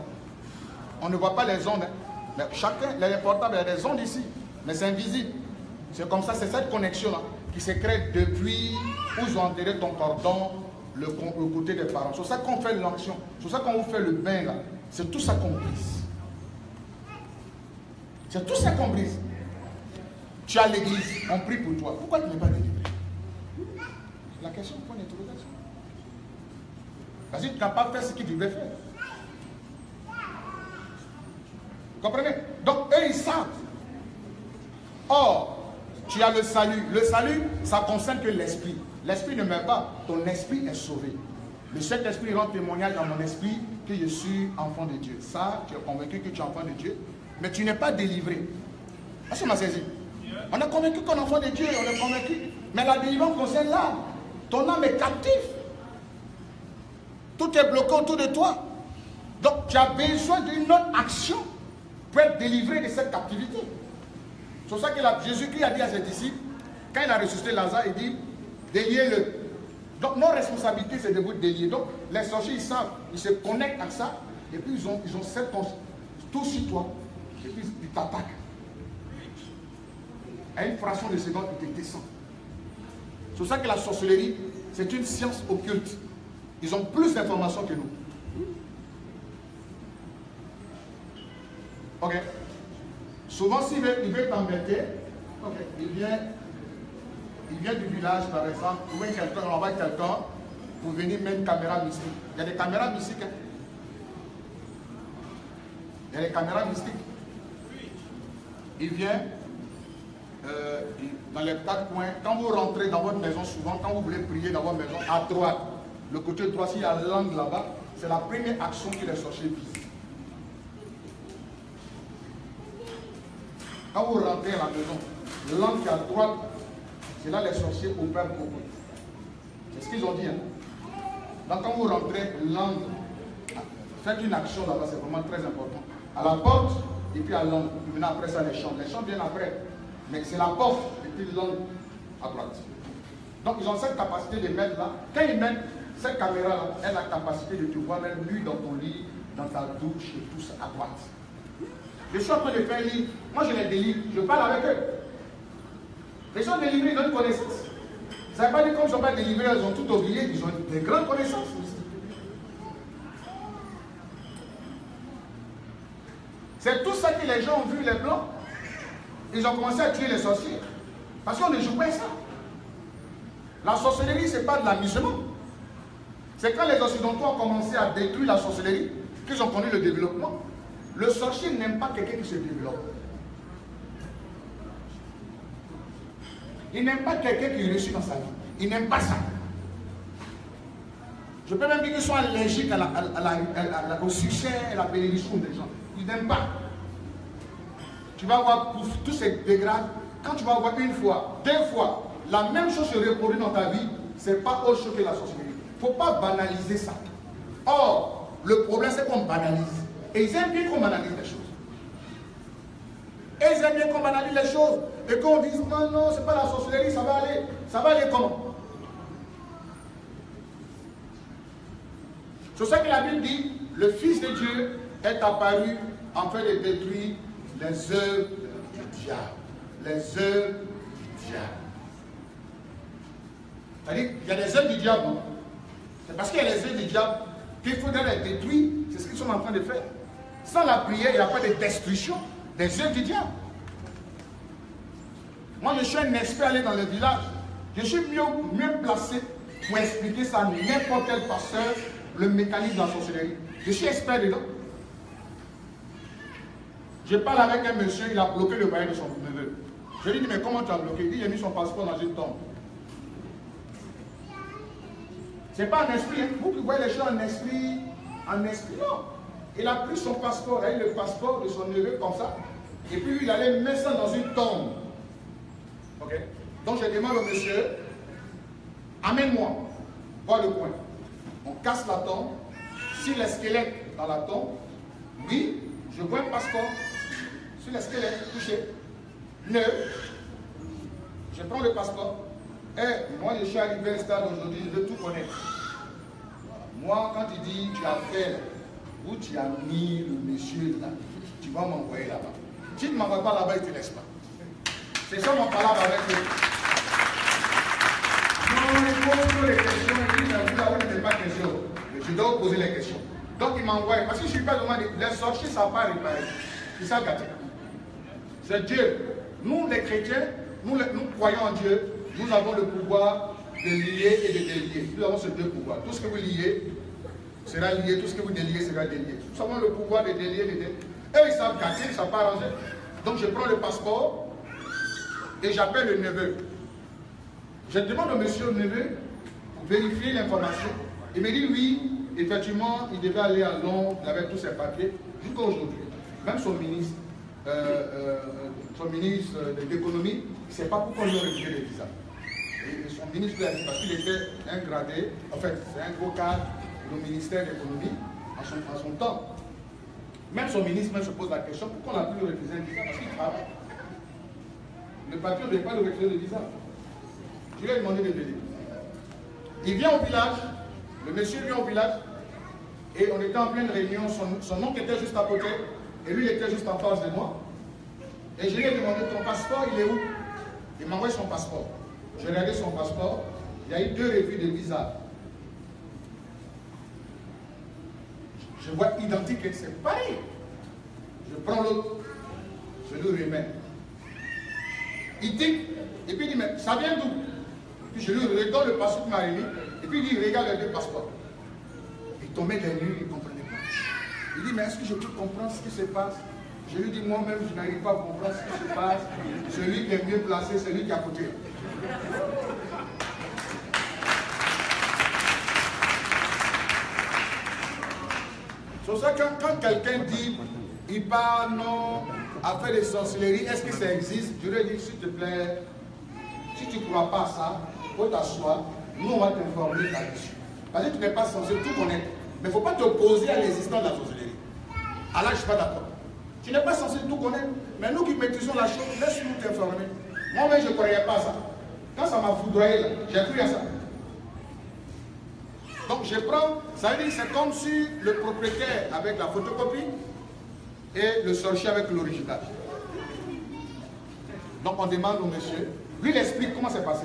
On ne voit pas les ondes. Hein? Mais chacun, les portables, il y a des ondes ici. Mais c'est invisible. C'est comme ça, c'est cette connexion-là qui se crée depuis où ils ont enterré ton cordon, le côté des parents. C'est ça qu'on fait l'action. C'est ça qu'on vous fait le bain, là. C'est tout ça qu'on brise. C'est tout ça qu'on brise. Tu as l'église, on prie pour toi. Pourquoi tu n'es pas délivré? La question, point d'interrogation. Parce que tu n'as pas fait ce qu'ils devaient faire. Vous comprenez? Donc, eux, ils savent. Or, tu as le salut. Le salut, ça concerne que l'esprit. L'esprit ne meurt pas. Ton esprit est sauvé. Le Saint-Esprit rend témoignage dans mon esprit que je suis enfant de Dieu. Ça, tu es convaincu que tu es enfant de Dieu, mais tu n'es pas délivré. Est-ce qu'on m'a saisi? On est convaincu qu'on est enfant de Dieu, on est convaincu. Mais la délivrance concerne l'âme. Ton âme est captive. Tout est bloqué autour de toi. Donc, tu as besoin d'une autre action pour être délivré de cette captivité. C'est pour ça que Jésus-Christ a dit à ses disciples, quand il a ressuscité Lazare, il dit, déliez-le. Donc, nos responsabilités, c'est de vous délier. Donc, les sorciers, ils savent, ils se connectent à ça, et puis ils ont cette tout sur toi, et puis ils t'attaquent. À une fraction de seconde, ils te descendent. C'est pour ça que la sorcellerie, c'est une science occulte. Ils ont plus d'informations que nous. Ok. Souvent, s'il veut t'embêter, okay, il vient du village, par exemple, trouver quelqu'un, on envoie quelqu'un pour venir mettre une caméra mystique. Il y a des caméras mystiques. Hein? Il y a des caméras mystiques. Il vient dans les quatre coins. Quand vous rentrez dans votre maison, souvent, quand vous voulez prier dans votre maison, à droite, le côté droit, s'il y a la langue là-bas, c'est la première action que les sorciers visent. Quand vous rentrez à la maison, l'angle qui est à droite, c'est là les sorciers opèrent pour vous. C'est ce qu'ils ont dit. Hein? Donc quand vous rentrez, l'angle, faites une action là-bas, c'est vraiment très important. À la porte, et puis à l'angle. Maintenant après ça, les chambres. Les chambres viennent après. Mais c'est la porte, et puis l'angle à droite. Donc ils ont cette capacité de mettre là. Quand ils mettent cette caméra là, elle a la capacité de te voir même lui dans ton lit, dans ta douche, et tout ça à droite. Je suis en train de faire un livre, moi je les délivre, je parle avec eux. Les gens délivrés, ils ont une connaissance. Ça ne veut pas dire comme ils ne sont pas délivrés, ils ont tout oublié, ils ont des grandes connaissances. C'est tout ça que les gens ont vu, les blancs. Ils ont commencé à tuer les sorciers. Parce qu'on ne joue pas ça. La sorcellerie, ce n'est pas de l'amusement. C'est quand les Occidentaux ont commencé à détruire la sorcellerie qu'ils ont connu le développement. Le sorcier n'aime pas quelqu'un qui se développe. Il n'aime pas quelqu'un qui réussit dans sa vie. Il n'aime pas ça. Je peux même dire qu'ils sont allergiques au succès et à la bénédiction des gens. Ils n'aiment pas. Tu vas voir, tout se dégrade. Quand tu vas voir une fois, deux fois, la même chose se reproduit dans ta vie, ce n'est pas autre chose que la sorcellerie. Il ne faut pas banaliser ça. Or, le problème, c'est qu'on banalise. Et ils aiment bien qu'on banalise les choses. Et ils aiment bien qu'on banalise les choses. Et qu'on dise, non, non, c'est pas la sorcellerie, ça va aller. Ça va aller comment? C'est ça que la Bible dit, le Fils de Dieu est apparu en fait de détruire les œuvres du diable. Les œuvres du diable. C'est-à-dire, il y a des œuvres du diable. C'est parce qu'il y a des œuvres du diable qu'il faudrait les détruire. C'est ce qu'ils sont en train de faire. Sans la prière, il n'y a pas de destruction des œuvres du diable. Moi, je suis un expert allé dans le village. Je suis mieux placé pour expliquer ça à n'importe quel pasteur, le mécanisme de la sorcellerie. Je suis expert dedans. Je parle avec un monsieur, il a bloqué le bail de son neveu. Je lui dis, mais comment tu as bloqué? Il dit, j'ai mis son passeport dans une tombe. C'est pas un esprit. Vous qui voyez les gens en esprit, non. Il a pris son passeport, il a eu le passeport de son neveu comme ça, et puis il allait mettre ça dans une tombe. Okay. Donc je demande au monsieur, amène-moi, voir le coin. On casse la tombe, si le squelette dans la tombe, oui, je vois un passeport, sur le squelette, touché, neuf, Je prends le passeport. Et moi, je suis arrivé à un stade aujourd'hui, je veux tout connaître. Moi, quand il dit, tu as fait, où tu as mis le monsieur là, tu vas m'envoyer là-bas. Tu ne m'envoies pas là-bas, il ne te laisse pas. C'est ça mon parole avec eux. Non, il pose les questions, il dit, vous n'avez pas question. Je dois poser les questions. Donc il m'envoie, parce que je ne suis pas demandé, les sorciers ne savent pas réparer. Ils savent gâter. C'est Dieu. Nous, les chrétiens, nous croyons en Dieu. Nous avons le pouvoir de lier et de délier. Nous avons ces deux pouvoirs. Tout ce que vous liez sera lié, tout ce que vous déliez sera délié. Nous avons le pouvoir de délier, de délier. Eux, ils savent gâter, ils ne savent pas arranger. Donc je prends le passeport et j'appelle le neveu. Je demande au monsieur le neveu pour vérifier l'information. Il me dit oui, effectivement, il devait aller à Londres avec tous ses papiers jusqu'à aujourd'hui. Même son ministre de l'économie, il ne sait pas pourquoi il a refusé les visas. Et son ministre lui a dit parce qu'il était un gradé, en fait, c'est un gros cadre du ministère de l'économie à son temps. Même son ministre même se pose la question, pourquoi on a pu le refuser un visa? Parce qu'il travaille. Le patron ne veut pas le refuser le visa. Je lui ai demandé de venir. Il vient au village, le monsieur vient au village, et on était en pleine réunion, son oncle était juste à côté, et lui il était juste en face de moi. Et je lui ai demandé, ton passeport, il est où? Il m'a envoyé son passeport. J'ai regardé son passeport, il y a eu 2 refus de visa. Je vois identique, c'est pareil. Je prends l'autre, je lui remets. Il dit, et puis il dit, mais ça vient d'où? Puis je lui redonne le passeport de Marie, et puis il dit, regarde les 2 passeports. Il tombait des nues, il ne comprenait pas. Il dit, mais est-ce que je peux comprendre ce qui se passe? Je lui dis, moi-même, je n'arrive pas à comprendre ce qui se passe. Celui qui est mieux placé, celui qui est à côté. C'est ça quand quelqu'un dit, il parle non, a fait des sorcelleries, est-ce que ça existe? Je lui dis, s'il te plaît, si tu ne crois pas à ça, faut t'asseoir, nous on va t'informer là-dessus. Parce que tu n'es pas censé tout connaître. Mais il ne faut pas t'opposer à l'existence de la sorcellerie. Alors je ne suis pas d'accord. Tu n'es pas censé tout connaître. Mais nous qui maîtrisons la chose, laisse-nous t'informer. Moi-même, je ne croyais pas à ça. Quand ça m'a foudroyé, j'ai cru à ça. Donc je prends, ça veut dire c'est comme si le propriétaire avec la photocopie et le sorcier avec l'original. Donc on demande au monsieur, lui il explique comment c'est passé.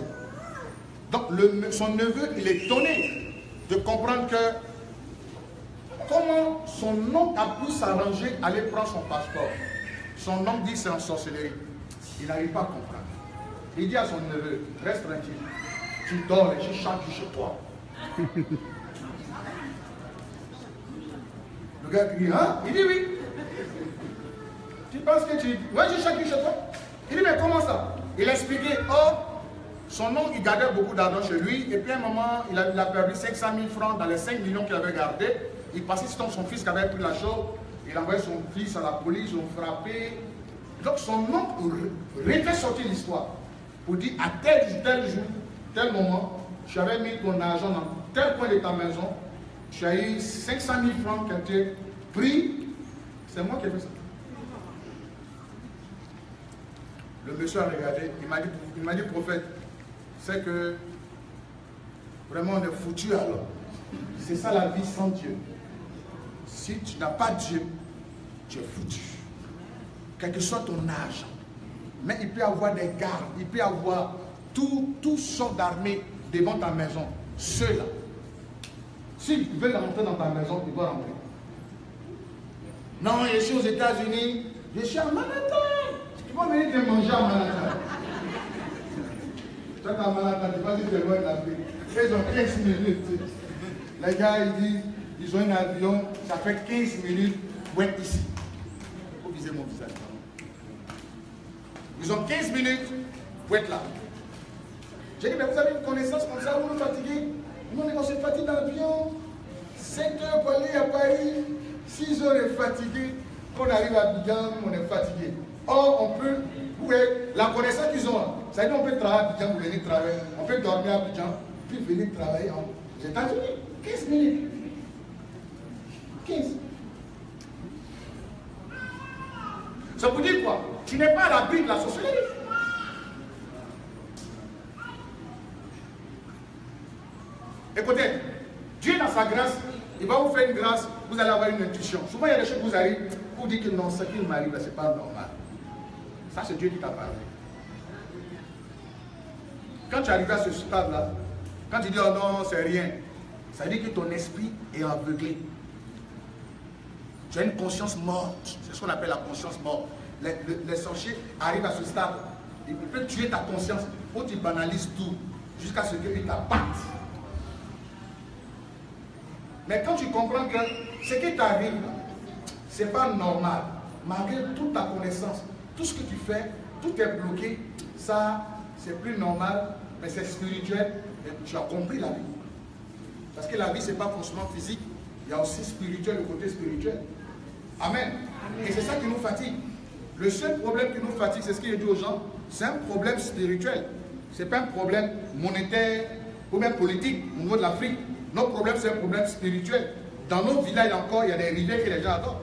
Donc son neveu, il est étonné de comprendre que comment son oncle a pu s'arranger, aller prendre son passeport. Son oncle dit que c'est en sorcellerie. Il n'arrive pas à comprendre. Il dit à son neveu, reste tranquille, tu dors et je chante chez toi. Le gars dit, hein? Il dit oui. Tu penses que tu... Ouais, j'ai chacun chez toi. Il dit, mais comment ça? Il expliquait, oh, son oncle, il gardait beaucoup d'argent chez lui. Et puis à un moment, il a perdu 500 000 francs dans les 5 millions qu'il avait gardés. Il passait sur son fils qui avait pris la chose. Il envoyait son fils à la police, ils ont frappé. Donc son oncle refait sortir l'histoire. Pour dire, à tel jour, tel moment, tu avais mis ton argent dans tel coin de ta maison, tu as eu 500 000 francs qui ont été pris, c'est moi qui ai fait ça. Le monsieur a regardé, il m'a dit, prophète, c'est que vraiment on est foutu alors. C'est ça la vie sans Dieu. Si tu n'as pas Dieu, tu es foutu. Quel que soit ton argent, mais il peut y avoir des gardes, il peut y avoir toutes sortes d'armées devant ta maison, ceux-là. S'ils veulent rentrer dans ta maison, ils vont rentrer. Non, je suis aux États-Unis, je suis à Manhattan. Ils vont venir te manger à Manhattan. Toi, t'es à Manhattan, tu vas dire que tu es loin de l'Afrique. Ils ont 15 minutes. Les gars, ils disent, ils ont un avion, ça fait 15 minutes pour être ici. Il faut viser mon visage. Ils ont 15 minutes pour être là. J'ai dit, mais vous avez une connaissance comme ça, vous nous fatiguez? Nous, on se fatigue dans l'avion. 7 heures pour aller à Paris, 6 heures est fatigué. Quand on arrive à Abidjan, on est fatigué. Or, on peut, vous voyez, la connaissance qu'ils ont, ça veut dire qu'on peut travailler à Abidjan, vous venez travailler. On peut dormir à Abidjan, puis venir travailler aux États-Unis. 15 minutes. 15. Ça vous dit quoi? Tu n'es pas à l'abri de la sorcellerie. Écoutez, Dieu dans sa grâce, il va vous faire une grâce, vous allez avoir une intuition. Souvent il y a des choses qui vous arrivent, vous dites que non, ce qui m'arrive là, c'est pas normal. Ça c'est Dieu qui t'a parlé. Quand tu arrives à ce stade là, quand tu dis oh non, c'est rien, ça veut dire que ton esprit est aveuglé. Tu as une conscience morte, c'est ce qu'on appelle la conscience morte. Les sorciers arrivent à ce stade, ils peuvent tuer ta conscience, ou tu banalises tout, jusqu'à ce qu'ils t'abattent. Mais quand tu comprends que ce qui t'arrive, ce n'est pas normal, malgré toute ta connaissance, tout ce que tu fais, tout est bloqué, ça, c'est plus normal, mais c'est spirituel, et tu as compris la vie. Parce que la vie, ce n'est pas forcément physique, il y a aussi spirituel, le côté spirituel. Amen. Amen. Et c'est ça qui nous fatigue. Le seul problème qui nous fatigue, c'est ce qu'il dit aux gens, c'est un problème spirituel. Ce n'est pas un problème monétaire ou même politique au niveau de l'Afrique. Notre problème, c'est un problème spirituel. Dans nos villages encore, il y a des rivières que les gens adorent.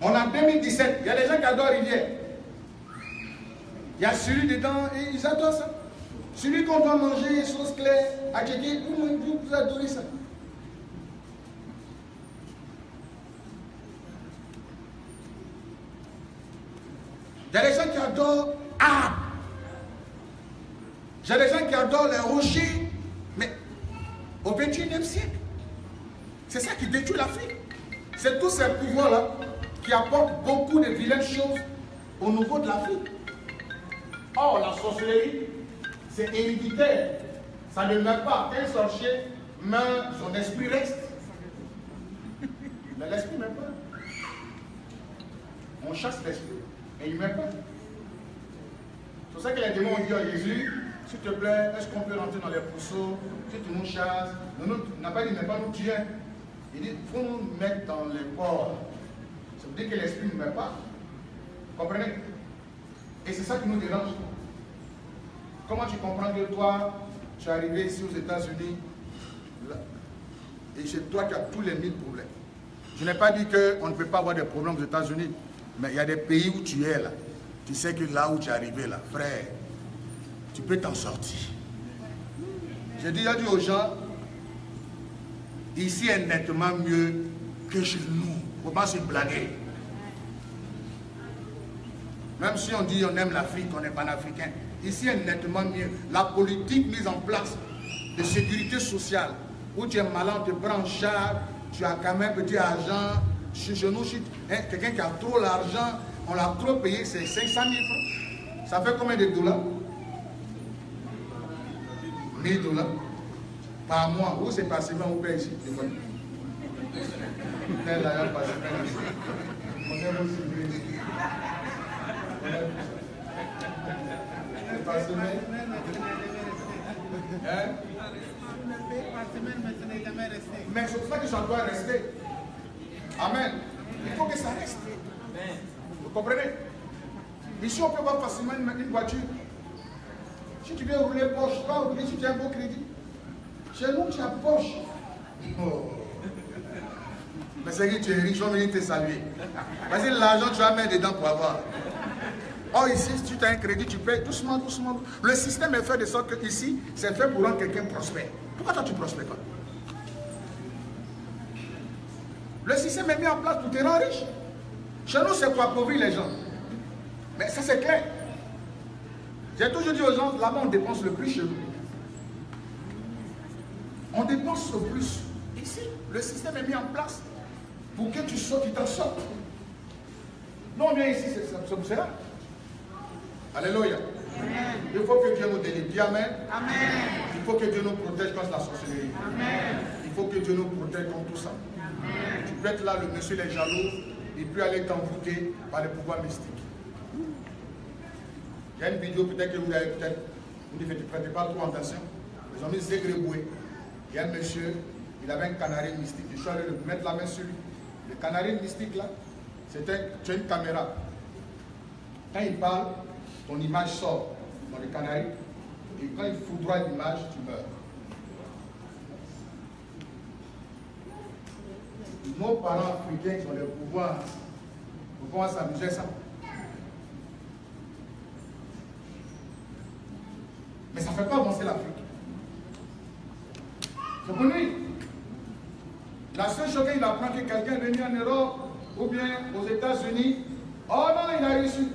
On a 2017, il y a des gens qui adorent rivières. Il y a celui dedans et ils adorent ça. Celui qu'on doit manger, sauce claire, à checker, vous adorez ça. Il y a des gens qui adorent arbres. J'ai des gens qui adorent les rochers. Mais au 21e siècle, c'est ça qui détruit l'Afrique. C'est tous ces pouvoirs-là qui apportent beaucoup de vilaines choses au niveau de l'Afrique. Or, la sorcellerie, c'est héréditaire. Ça ne meurt pas. Un sorcier meurt, son esprit reste. Mais l'esprit ne meurt pas. On chasse l'esprit. Et il ne meurt pas. C'est pour ça que les démons ont dit à Jésus, s'il te plaît, est-ce qu'on peut rentrer dans les pourceaux, que tu nous chasses? On n'a pas dit, mais pas nous tuer. Il dit, il faut nous mettre dans les ports. Ça veut dire que l'esprit ne meurt pas. Vous comprenez? Et c'est ça qui nous dérange. Comment tu comprends que toi, tu es arrivé ici aux États-Unis, et c'est toi qui as tous les 1000 problèmes. Je n'ai pas dit qu'on ne peut pas avoir des problèmes aux États-Unis. Mais il y a des pays où tu es là. Tu sais que là où tu es arrivé là, frère, tu peux t'en sortir. J'ai déjà dit aux gens, ici est nettement mieux que chez nous. Faut pas se blaguer. Même si on dit on aime l'Afrique, on est panafricain. Ici est nettement mieux. La politique mise en place de sécurité sociale, où tu es malade, on te prend en charge, tu as quand même petit argent. Chez nous, quelqu'un qui a trop l'argent, on l'a trop payé, c'est 500 000 francs. Ça fait combien de dollars? 1000 $ par mois. Où c'est passé, on paye ici. Mais c'est pour ça que ça doit rester. Amen. Il faut que ça reste. Vous comprenez? Ici, on peut avoir facilement une voiture. Si tu veux rouler Porsche, tu vas rouler si tu as un beau crédit. Chez nous, tu as Porsche. Oh. Mais c'est que tu es riche, on va venir te saluer. Parce que l'argent, tu vas mettre dedans pour avoir. Or, ici, si tu as un crédit, tu payes doucement, doucement. Le système est fait de sorte que ici, c'est fait pour rendre quelqu'un prospère. Pourquoi toi, tu ne prospères pas? Le système est mis en place pour te rendre riche. Chez nous, c'est pour appauvrir les gens. Mais ça, c'est clair. J'ai toujours dit aux gens, là-bas, on dépense le plus chez nous. On dépense le plus. Ici, le système est mis en place pour que tu sortes, tu t'en sortes. Nous, on vient ici, c'est pour cela. Alléluia. Amen. Il faut que Dieu nous délivre. Dis amen. Amen. Il faut que Dieu nous protège contre la sorcellerie. Amen. Il faut que Dieu nous protège contre tout ça. Tu peux être là, le monsieur est jaloux, il peut aller t'envoûter par les pouvoirs mystiques. Il y a une vidéo peut-être que vous avez peut-être, vous ne prêtez pas trop attention. Ils ont mis Zégreboué. Il y a un monsieur, il avait un canari mystique. Je suis allé lui mettre la main sur lui. Le canari mystique là, c'était une caméra. Quand il parle, ton image sort dans le canari. Et quand il foudroie l'image, tu meurs. Nos parents africains qui ont le pouvoir, on va s'amuser ça. Mais ça ne fait pas avancer l'Afrique. C'est pour lui. La seule chose qu'il apprend que quelqu'un est venu en Europe ou bien aux États-Unis, oh non, il a réussi.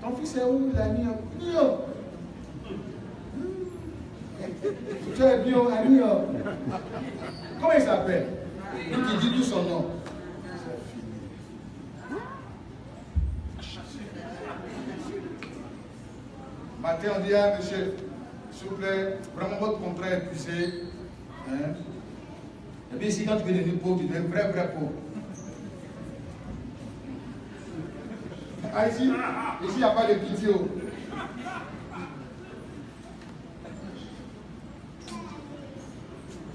Ton fils est où? Il a mis en New York. Tu es bio à New York. Comment il s'appelle? Il dit tout son nom. Matin, on dit à monsieur, s'il vous plaît, vraiment votre contrat est poussé. Hein? Et bien ici, quand tu veux devenir pauvre, tu deviens vrai, vrai pauvre. Ah, ici, il n'y a pas de pitié.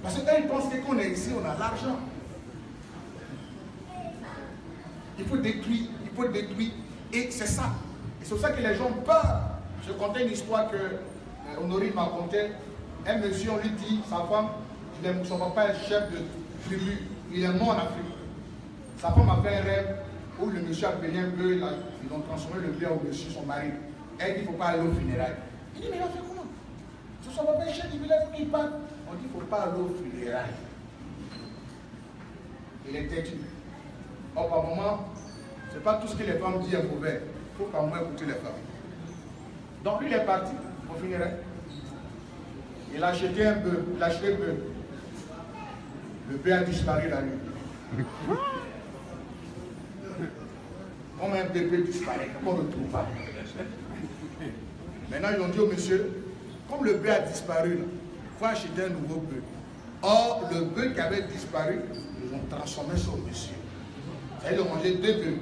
Parce qu'ils pensent que quand on est ici, on a l'argent. Il faut détruire, il faut détruire. Et c'est ça. Et c'est pour ça que les gens peur. Je contais une histoire que Honoré m'a racontée. Un monsieur, on lui dit, sa femme, son papa est chef de tribu, il est mort en Afrique. Sa femme a fait un rêve où le monsieur a payé un bleu, ils ont transformé le bleu au-dessus de son mari. Elle dit, il ne faut pas aller au funérailles. Il dit, mais il a fait comment? C'est son papa est chef du village, il faut qu'il parte. On dit, il ne faut pas aller au funérailles. Il est têtu. Or, par moment, ce n'est pas tout ce que les femmes disent est mauvais. Il faut par moment écouter les femmes. Donc lui il est parti, au funérail. Il a acheté un bœuf, il a acheté un bœuf. Le bœuf a disparu la nuit. Comme un bébé disparaît, qu'on ne retrouve pas. Maintenant ils ont dit au monsieur, comme le bœuf a disparu, il faut acheter un nouveau bœuf. Or, le bœuf qui avait disparu, ils ont transformé sur monsieur. Ils ont mangé deux bœufs.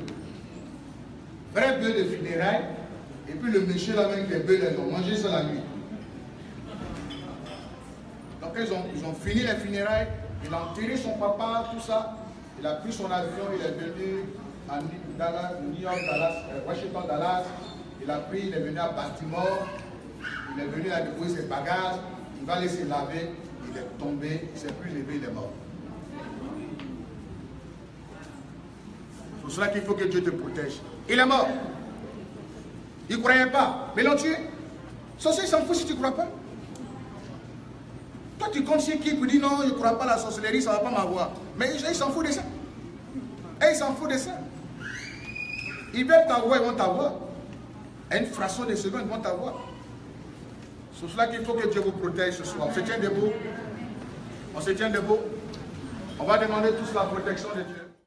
Vrai bœuf de funérailles. Et puis le monsieur là avec les bœufs, ils ont mangé ça la nuit. Donc ils ont fini les funérailles, il a enterré son papa, tout ça. Il a pris son avion, il est venu à New York, Dallas, Washington, Dallas. Il est venu à Baltimore. Il est venu à déposer ses bagages. Il va laisser laver. Il est tombé, il ne s'est plus levé, il est mort. C'est pour cela qu'il faut que Dieu te protège. Il est mort. Il ne croyait pas, mais l'ont tué. Sorcier, il s'en fout si tu ne crois pas. Toi, tu comptes chez qui pour dire non, je ne crois pas à la sorcellerie, ça ne va pas m'avoir. Mais ils s'en foutent de ça. Et ils s'en foutent de ça. Ils veulent t'avoir, ils vont t'avoir. À une fraction de seconde, ils vont t'avoir. C'est cela qu'il faut que Dieu vous protège ce soir. On se tient debout. On se tient debout. On va demander tous la protection de Dieu.